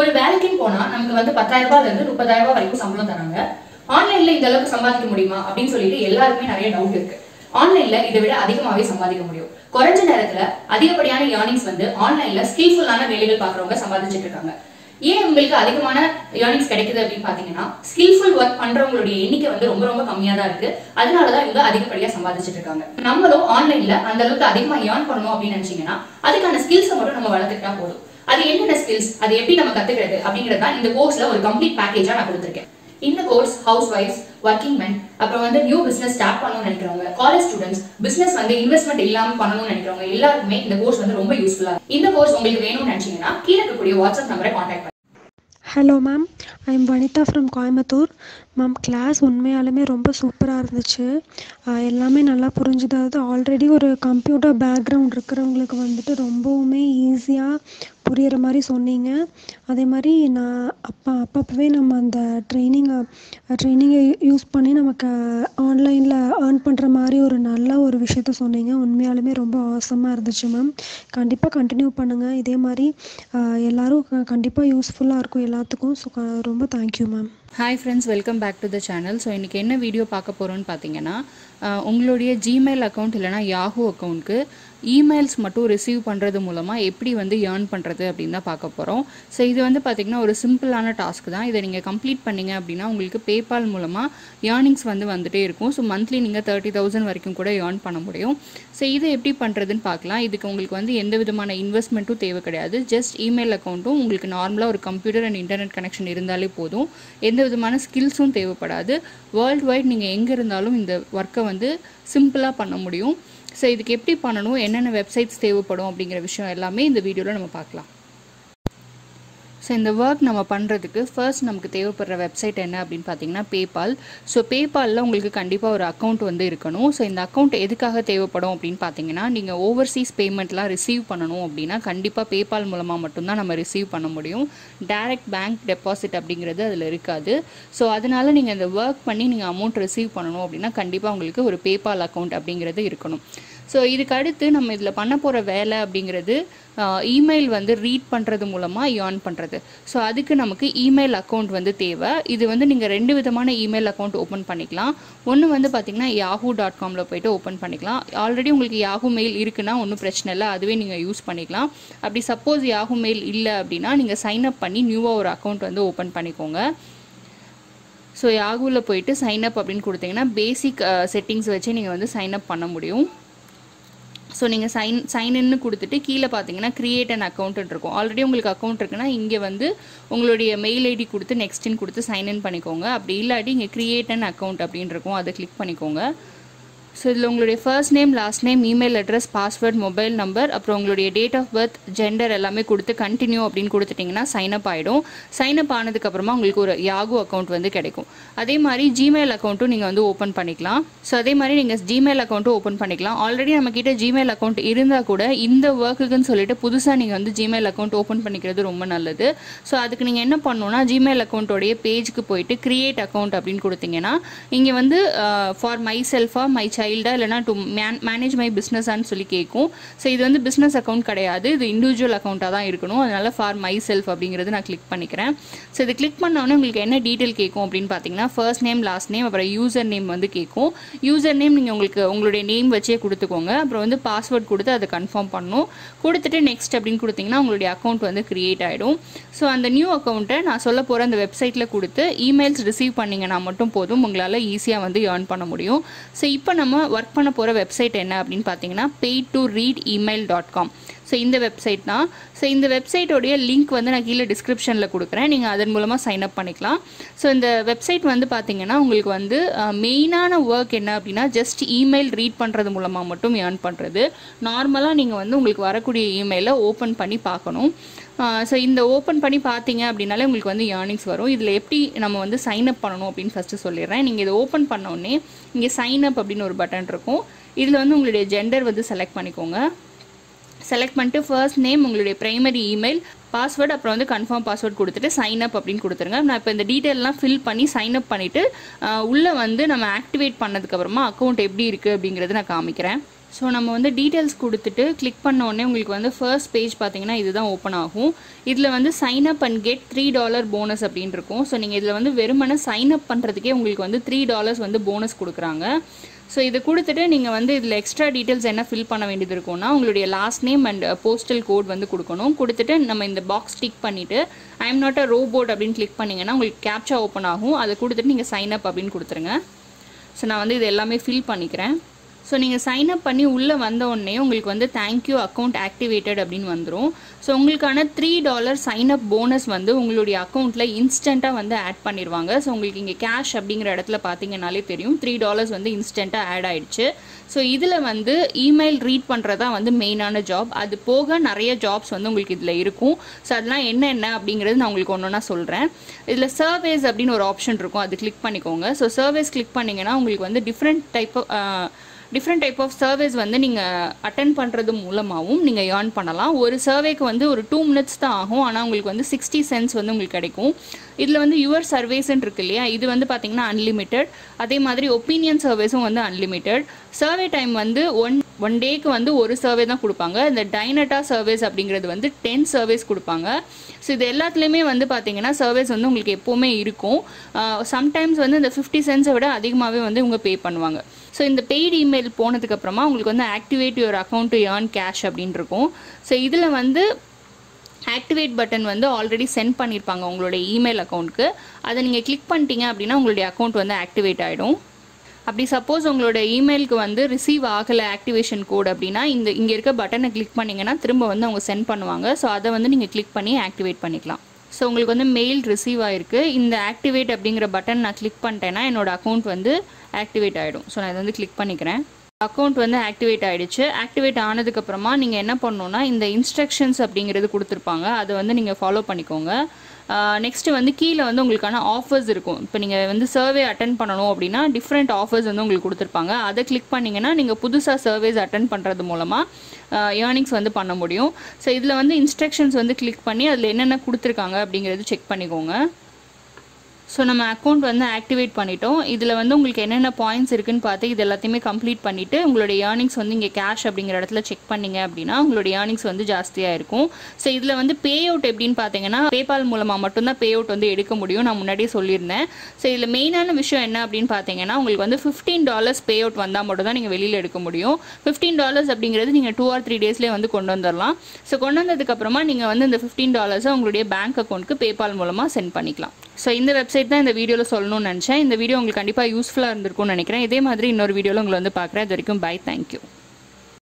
ஒரு வேலைக்குன்னு போனா நமக்கு வந்து 10000 ரூபாயில இருந்து 30000 ரூபாய் வரைக்கும் சம்பளம் தராங்க. ஆன்லைன்ல இந்த அளவுக்கு சம்பாதிக்க முடியுமா அப்படினு சொல்லிட்டு எல்லாருக்குமே நிறைய டவுட் இருக்கு. ஆன்லைன்ல இதை விட அதிகமாவே சம்பாதிக்க முடியும். குறைஞ்ச நேரத்துல அதிகப்படியான ஏர்னிங்ஸ் வந்து ஆன்லைன்ல ஸ்கில்ஃபுல்லான வேலைகள் பார்க்கறவங்க சம்பாதிச்சிட்டு இருக்காங்க. ஏன் உங்களுக்கு அதிகமான ஏர்னிங்ஸ் கிடைக்குது அப்படின்னு பாத்தீங்கன்னா, ஸ்கில்ஃபுல் ஒர்க் பண்றவங்களுடைய எண்ணிக்கை வந்து ரொம்ப ரொம்ப கம்மியா தான் இருக்கு. அதனாலதான் இவங்க அதிகப்படியா சம்பாதிச்சிட்டு இருக்காங்க. நம்மளும் ஆன்லைன்ல அந்த அளவுக்கு அதிகமா ஏர்ன் பண்ணணும் அப்படின்னு நினைச்சீங்கன்னா அதுக்கான ஸ்கில்ஸை மட்டும் நம்ம வளர்த்துக்கிட்டா போதும். அது என்னென்ன ஸ்கில்ஸ், அது எப்படி நம்ம கத்துக்கிறது அப்படிங்கறதா இந்த கோர்ஸ்ல ஒரு கம்ப்ளீட் பேக்கேஜா நான் கொடுத்துருக்கேன். இந்த கோர்ஸ் ஹவுஸ் வைஃப்ஸ், ஒர்க்கிங் மென், அப்புறம் வந்து நியூ பிசினஸ் ஸ்டார்ட் பண்ணணும்னு நினைக்கிறவங்க, காலேஜ் ஸ்டூடெண்ட்ஸ், பிசினஸ் வந்து இன்வெஸ்ட்மெண்ட் இல்லாம பண்ணணும்னு நினைக்கிறவங்க எல்லாருக்குமே இந்த கோர்ஸ் வந்து ரொம்ப யூஸ்ஃபுல்லா இருக்கு. இந்த கோர்ஸ் உங்களுக்கு வேணும்னு நினைச்சீங்கன்னா கீழே இருக்கக்கூடிய வாட்ஸ்அப் நம்பரை காண்டாக்ட் பண்ணுங்க. Hello ma'am, I am Vanitha from Coimbatore. Ma'am, class உண்மையாலுமே ரொம்ப சூப்பராக இருந்துச்சு. எல்லாமே நல்லா புரிஞ்சுது. அதாவது ஆல்ரெடி ஒரு கம்ப்யூட்டர் பேக்ரவுண்ட் இருக்கிறவங்களுக்கு வந்துட்டு ரொம்பவுமே ஈஸியாக புரிகிற மாதிரி சொன்னீங்க. அதே மாதிரி நான் அப்பப்போவே நம்ம அந்த ட்ரைனிங்கை யூஸ் பண்ணி நமக்கு ஆன்லைனில் ஏர்ன் பண்ணுற மாதிரி ஒரு நல்ல ஒரு விஷயத்த சொன்னீங்க. உண்மையாலுமே ரொம்ப ஆசமாக இருந்துச்சு மேம். கண்டிப்பாக கண்டினியூ பண்ணுங்கள். இதே மாதிரி எல்லோரும் கண்டிப்பாக யூஸ்ஃபுல்லாக இருக்கும் எல்லாத்துக்கும். ஸோ ரொம்ப thank you ma'am. Hi friends, welcome back to the channel. So இன்றைக்கி என்ன வீடியோ பார்க்க போகிறோன்னு பார்த்தீங்கன்னா, உங்களுடைய ஜிமெயில் அக்கௌண்ட் இல்லைனா யாஹூ அக்கௌண்ட்டுக்கு இமெயில்ஸ் மட்டும் ரிசீவ் பண்ணுறது மூலமாக எப்படி வந்து ஏர்ன் பண்ணுறது அப்படின்னு தான் பார்க்க போகிறோம். ஸோ இது வந்து பார்த்திங்கன்னா ஒரு சிம்பிளான டாஸ்க் தான். இதை நீங்கள் கம்ப்ளீட் பண்ணிங்க அப்படின்னா உங்களுக்கு பேபால் மூலமாக ஏர்னிங்ஸ் வந்துட்டே இருக்கும். ஸோ மந்த்லி நீங்கள் 30,000 வரைக்கும் கூட ஏர்ன் பண்ண முடியும். ஸோ இதை எப்படி பண்ணுறதுன்னு பார்க்கலாம். இதுக்கு உங்களுக்கு வந்து எந்த விதமான இன்வெஸ்ட்மெண்ட்டும் தேவை கிடையாது. ஜஸ்ட் இமெயில் அக்கௌண்ட்டும் உங்களுக்கு நார்மலாக ஒரு கம்ப்யூட்டர் அண்ட் இன்டர்நெட் கனெக்ஷன் இருந்தாலே போதும். எந்த விதமான ஸ்கில்ஸும் தேவைப்படாது. வேர்ல்டு வைட் நீங்கள் எங்கே இருந்தாலும் இந்த ஒர்க்கை வந்து சிம்பிளாக பண்ண முடியும். ஸோ இதுக்கு எப்படி பண்ணணும், என்னென்ன வெப்சைட்ஸ் தேவைப்படும் அப்படிங்கிற விஷயம் எல்லாமே இந்த வீடியோவில் நம்ம பார்க்கலாம். ஸோ இந்த ஒர்க் நம்ம பண்ணுறதுக்கு ஃபர்ஸ்ட் நமக்கு தேவைப்படுற வெப்சைட் என்ன அப்படின்னு பார்த்தீங்கன்னா பேபால். ஸோ பேபாலில் உங்களுக்கு கண்டிப்பாக ஒரு அக்கௌண்ட் இருக்கணும். ஸோ இந்த அக்கௌண்ட் எதுக்காக தேவைப்படும் அப்படின்னு பார்த்தீங்கன்னா, நீங்கள் ஓவர்சீஸ் பேமெண்ட்லாம் ரிசீவ் பண்ணணும் அப்படின்னா கண்டிப்பாக பேபால் மூலமாக மட்டும்தான் நம்ம ரிசீவ் பண்ண முடியும். டைரக்ட் பேங்க் டெபாசிட் அப்படிங்கிறது அதில் இருக்காது. ஸோ அதனால் நீங்கள் இந்த ஒர்க் பண்ணி நீங்கள் அமௌண்ட் ரிசீவ் பண்ணணும் அப்படின்னா கண்டிப்பாக உங்களுக்கு ஒரு பேபால் அக்கௌண்ட் அப்படிங்கிறது இருக்கணும். ஸோ இதுக்கு அடுத்து நம்ம இதில் பண்ண போகிற வேலை அப்படிங்கிறது இமெயில் ரீட் பண்ணுறது மூலமாக ஏர்ன் பண்ணுறது. ஸோ அதுக்கு நமக்கு இமெயில் அக்கௌண்ட் தேவை. இது நீங்கள் ரெண்டு விதமான இமெயில் அக்கௌண்ட் ஓப்பன் பண்ணிக்கலாம். ஒன்று பார்த்திங்கன்னா yahoo.comல போய்ட்டு ஓப்பன் பண்ணிக்கலாம். ஆல்ரெடி உங்களுக்கு யாஹூ மெயில் இருக்குன்னா ஒன்றும் பிரச்சனை இல்லை, அதுவே நீங்கள் யூஸ் பண்ணிக்கலாம். அப்படி சப்போஸ் யாஹூ மெயில் இல்லை அப்படின்னா நீங்கள் சைன்அப் பண்ணி நியூவாக ஒரு அக்கௌண்ட் ஓப்பன் பண்ணிக்கோங்க. ஸோ யாஹூவில் போய்ட்டு சைன்அப் அப்படின்னு கொடுத்தீங்கன்னா பேசிக் செட்டிங்ஸ் வச்சு நீங்கள் சைன்அப் பண்ண முடியும். ஸோ நீங்கள் சைன்இன்னு கொடுத்துட்டு கீழே பார்த்தீங்கன்னா கிரியேட் அண்ட் அக்கௌண்ட்டுன்னு இருக்கும். ஆல்ரெடி உங்களுக்கு அக்கௌண்ட் இருக்குன்னா இங்கே உங்களுடைய மெயில் ஐடி கொடுத்து நெக்ஸ்ட்ன்னு கொடுத்து சைன்இன் பண்ணிக்கோங்க. அப்படி இல்லாட்டி இங்கே கிரியேட் அண்ட் அக்கௌண்ட் அப்படின்னு இருக்கும், அதை கிளிக் பண்ணிக்கோங்க. ஸோ இதில் உங்களுடைய first name, last name, email address, password, mobile number, அப்புறம் உங்களுடைய டேட் ஆஃப் பர்த், ஜெண்டர் எல்லாமே கொடுத்து கண்டினியூ அப்படின்னு கொடுத்துட்டிங்கன்னா சைன்அப் ஆகிடும். சைன்அப் ஆனதுக்கப்புறமா உங்களுக்கு ஒரு யாஹூ அக்கௌண்ட் கிடைக்கும். அதே மாதிரி ஜிமெயில் அக்கௌண்ட்டும் நீங்கள் ஓப்பன் பண்ணிக்கலாம். ஸோ அதே மாதிரி நீங்கள் ஜிமெயில் அக்கௌண்ட்டும் ஓப்பன் பண்ணிக்கலாம். ஆல்ரெடி நம்மக்கிட்ட ஜிமெயில் அக்கௌண்ட் இருந்தால் கூட இந்த ஒர்க்குன்னு சொல்லிட்டு புதுசாக நீங்கள் ஜிமெயில் அக்கௌண்ட் ஓப்பன் பண்ணிக்கிறது ரொம்ப நல்லது. ஸோ அதுக்கு நீங்கள் என்ன பண்ணணும்னா ஜிமெயில் அக்கௌண்ட்டோடைய பேஜுக்கு போயிட்டு கிரியேட் அக்கௌண்ட் அப்படின்னு கொடுத்தீங்கன்னா இங்கே ஃபார் மை செல்ஃபாக, மை சைல்டா, இல்லைனா டு மேனேஜ் மை பிஸ்னஸான்னு சொல்லி கேட்கும். ஸோ இது பிஸ்னஸ் அக்கௌண்ட் கிடையாது, இது இண்டிவிஜுவல் அக்கௌண்ட்டாக தான் இருக்கணும். அதனால் ஃபார் மை செல்ஃப் அப்படிங்கிறது நான் கிளிக் பண்ணிக்கிறேன். ஸோ இது கிளிக் பண்ணோன்னே உங்களுக்கு என்ன டீட்டெயில் கேட்கும் அப்படின்னு பார்த்தீங்கன்னா ஃபர்ஸ்ட் நேம், லாஸ்ட் நேம், அப்புறம் யூசர் நேம் கேட்கும். யூசர் நேம் நீங்கள் உங்களுடைய நேம் வச்சே கொடுத்துக்கோங்க. அப்புறம் பாஸ்வேர்ட் கொடுத்து அதை கன்ஃபார்ம் பண்ணணும். கொடுத்துட்டு நெக்ஸ்ட் அப்படின்னு கொடுத்தீங்கன்னா உங்களுடைய அக்கௌண்ட் கிரியேட் ஆகிடும். ஸோ அந்த நியூ அக்கௌண்ட்டை நான் சொல்ல போகிற அந்த வெப்சைட்டில் கொடுத்து இமெயில்ஸ் ரிசீவ் பண்ணிங்கன்னா மட்டும் போதும், உங்களால் ஈஸியாக ஏர்ன் பண்ண முடியும். ஸோ இப்போ நம்ம ஒர்க் பண்ண போகிற வெப்சைட் என்ன அப்படின்னு பார்த்தீங்கன்னா PaidToReadEmail.com. ஸோ இந்த வெப்சைட் தான். ஸோ இந்த வெப்சைட்டோடைய லிங்க் நான் கீழே டிஸ்கிரிப்ஷனில் கொடுக்குறேன், நீங்கள் அதன் மூலமாக சைன்அப் பண்ணிக்கலாம். ஸோ இந்த வெப்சைட் பார்த்தீங்கன்னா உங்களுக்கு மெயினான ஒர்க் என்ன அப்படின்னா ஜஸ்ட் இமெயில் ரீட் பண்ணுறது மூலமாக மட்டும் ஏர்ன் பண்ணுறது. நார்மலாக நீங்கள் உங்களுக்கு வரக்கூடிய இமெயிலை ஓப்பன் பண்ணி பார்க்கணும். ஸோ இந்த ஓப்பன் பண்ணி பார்த்தீங்க அப்படின்னாலே உங்களுக்கு ஏர்னிங்ஸ் வரும். இதில் எப்படி நம்ம சைன்அப் பண்ணணும் அப்படின்னு ஃபஸ்ட்டு சொல்லிடுறேன். நீங்கள் இதை ஓப்பன் பண்ணோடனே இங்கே சைன்அப் அப்படின்னு ஒரு பட்டன் இருக்கும். இதில் உங்களுடைய ஜெண்டர் செலக்ட் பண்ணிக்கோங்க. செலக்ட் பண்ணிட்டு ஃபர்ஸ்ட் நேம், உங்களுடைய பிரைமரி இமெயில், பாஸ்வேர்டு, அப்புறம் கன்ஃபார்ம் பாஸ்வேர்ட் கொடுத்துட்டு சைன்அப் அப்படின்னு கொடுத்துருங்க. நான் இப்போ இந்த டீட்டெயிலெலாம் ஃபில் பண்ணி சைன்அப் பண்ணிவிட்டு உள்ளே நம்ம ஆக்டிவேட் பண்ணதுக்கப்புறமா அக்கௌண்ட் எப்படி இருக்குது அப்படிங்கிறது நான் காமிக்கிறேன். So, நம்ம வந்து details கொடுத்துட்டு click பண்ண உடனே உங்களுக்கு வந்து first page பாத்தீங்கன்னா இதுதான் ஓபன் ஆகும். இதுல வந்து sign up and get $3 bonus அப்படினு இருக்கும். So, நீங்க இதுல வந்து வெறுமனே sign up பண்றதுக்கே உங்களுக்கு வந்து $3 வந்து போனஸ் கொடுக்கறாங்க. So, இது கொடுத்துட்டு நீங்க வந்து இதுல எக்ஸ்ட்ரா details என்ன fill பண்ண வேண்டியது இருக்கும்னா உங்களுடைய last name and postal code வந்து கொடுக்கணும். கொடுத்துட்டு நம்ம இந்த பாக்ஸ் டிக் பண்ணிட்டு I am not a robot அப்படினு click பண்ணீங்கன்னா உங்களுக்கு கேப்ச்சா ஓபன் ஆகும். அத கொடுத்துட்டு நீங்க sign up அப்படினு கொடுத்துருங்க. So, நான் வந்து இது எல்லாமே fill பண்ணிக்கிறேன். So, you sign up and you will thank you account activated. So, you will add $3 sign up bonus in your account instant. So, you will add cash $3 instant. So, this is email read the main job. That is the jobs. So, this is surveys option. So, surveys click on different type of surveys வந்து நீங்க attend பண்றது மூலமாவும் நீங்க earn பண்ணலாம். ஒரு surveyக்கு வந்து ஒரு 2 minutes தான் ஆகும். ஆனா உங்களுக்கு வந்து 60 cents வந்து உங்களுக்கு கிடைக்கும். இதுல வந்து your surveys ன்னு இருக்கு இல்லையா? இது வந்து பாத்தீங்கன்னா unlimited. அதே மாதிரி opinion surveysம் வந்து unlimited. Survey time வந்து one dayக்கு வந்து ஒரு survey தான் கொடுப்பாங்க. இந்த Dynata surveys அப்படிங்கிறது வந்து 10 surveys கொடுப்பாங்க. சோ இது எல்லாத்துலயுமே வந்து பாத்தீங்கன்னா surveys வந்து உங்களுக்கு எப்பவுமே இருக்கும். Sometimes வந்து இந்த 50 cents விட அதிகமாவே வந்து உங்க பே பண்ணுவாங்க. So, in the paid email போனதுக்கு அப்புறமா உங்களுக்கு வந்து activate your account to earn cash அப்படின்னு இருக்கும். So, இதுல வந்து activate button வந்து already send பண்ணிருப்பாங்க உங்களுடைய email accountக்கு. அதை நீங்க click பண்ணிட்டீங்க அப்படினா உங்களுடைய account வந்து activate ஆயிடும். அப்படி சப்போஸ் உங்களோட இமெயிலுக்கு வந்து ரிசீவ் ஆகல ஆக்டிவேஷன் கோட் அப்படினா இந்த இங்க இருக்க பட்டனை கிளிக் பண்ணீங்கன்னா திரும்ப வந்து அவங்க சென்ட் பண்ணுவாங்க. சோ அதை வந்து நீங்க கிளிக் பண்ணி ஆக்டிவேட் பண்ணிக்கலாம். சோ உங்களுக்கு வந்து மெயில் ரிசீவ் ஆயிருக்கு. இந்த ஆக்டிவேட் அப்படிங்கற பட்டன் நான் கிளிக் பண்ணிட்டேனா என்னோட அக்கவுண்ட் வந்து ஆக்டிவேட் ஆயிடும். சோ நான் இத வந்து கிளிக் பண்ணிக்கிறேன். அக்கவுண்ட் வந்து ஆக்டிவேட் ஆயிடுச்சு. ஆக்டிவேட் ஆனதுக்கு அப்புறமா நீங்க என்ன பண்ணனும்னா இந்த இன்ஸ்ட்ரக்ஷன்ஸ் அப்படிங்கிறது கொடுத்திருப்பாங்க. அதை வந்து நீங்க ஃபாலோ பண்ணிக்கோங்க. Next வந்து கீழ வந்து உங்களுக்கான ஆஃபர்ஸ் இருக்கும். இப்போ நீங்க வந்து சர்வே அட்டெண்ட் பண்ணனும் அப்படினா டிஃபரண்ட் ஆஃபர்ஸ் வந்து உங்களுக்கு கொடுத்திருப்பாங்க. அதை கிளிக் பண்ணீங்கன்னா நீங்க புதுசா சர்வேஸ் அட்டெண்ட் பண்றது மூலமா earnings வந்து பண்ண முடியும். சோ இதுல வந்து இன்ஸ்ட்ரக்ஷன்ஸ் வந்து கிளிக் பண்ணி அதுல என்னென்ன கொடுத்திருக்காங்க அப்படிங்கிறது செக் பண்ணிக்கோங்க. சோ நம்ம அக்கவுண்ட் வந்து ஆக்டிவேட் பண்ணிட்டோம். இதுல வந்து உங்களுக்கு என்னென்ன பாயிண்ட்ஸ் இருக்குன்னு பார்த்து இது எல்லாத்தையுமே கம்ப்ளீட் பண்ணிட்டு உங்களோட earnings வந்து இங்க cash அப்படிங்கற இடத்துல செக் பண்ணீங்க அப்படினா உங்களோட earnings வந்து ஜாஸ்தியா இருக்கும். சோ இதுல வந்து பே அவுட் எப்படின்னு பாத்தீங்கன்னா PayPal மூலமா மட்டும் தான் பே அவுட் வந்து எடுக்க முடியும். நான் முன்னாடியே சொல்லிருந்தேன். சோ இதுல மெயினான விஷயம் என்ன அப்படினு பாத்தீங்கன்னா உங்களுக்கு வந்து $15 பே அவுட் வந்தா மட்டும் தான் நீங்க வெளியில எடுக்க முடியும். $15 அப்படிங்கிறது நீங்க 2 or 3 டேஸ்லயே வந்து கொண்டு வந்தறலாம். சோ கொண்டு வந்ததுக்கு அப்புறமா நீங்க வந்து இந்த $15 உங்களுடைய bank accountக்கு PayPal மூலமா சென்ட் பண்ணிக்கலாம். சோ இந்த வெப்சைட் தான் இந்த வீடியோல சொல்லணும்னு நினைச்சேன். இந்த வீடியோ உங்களுக்கு கண்டிப்பா யூஸ்ஃபுல்லா இருந்திருக்கும்னு நினைக்கிறேன். இதே மாதிரி இன்னொரு வீடியோல உங்களை வந்து பார்க்கறேன். அது வரைக்கும் பை. Thank you.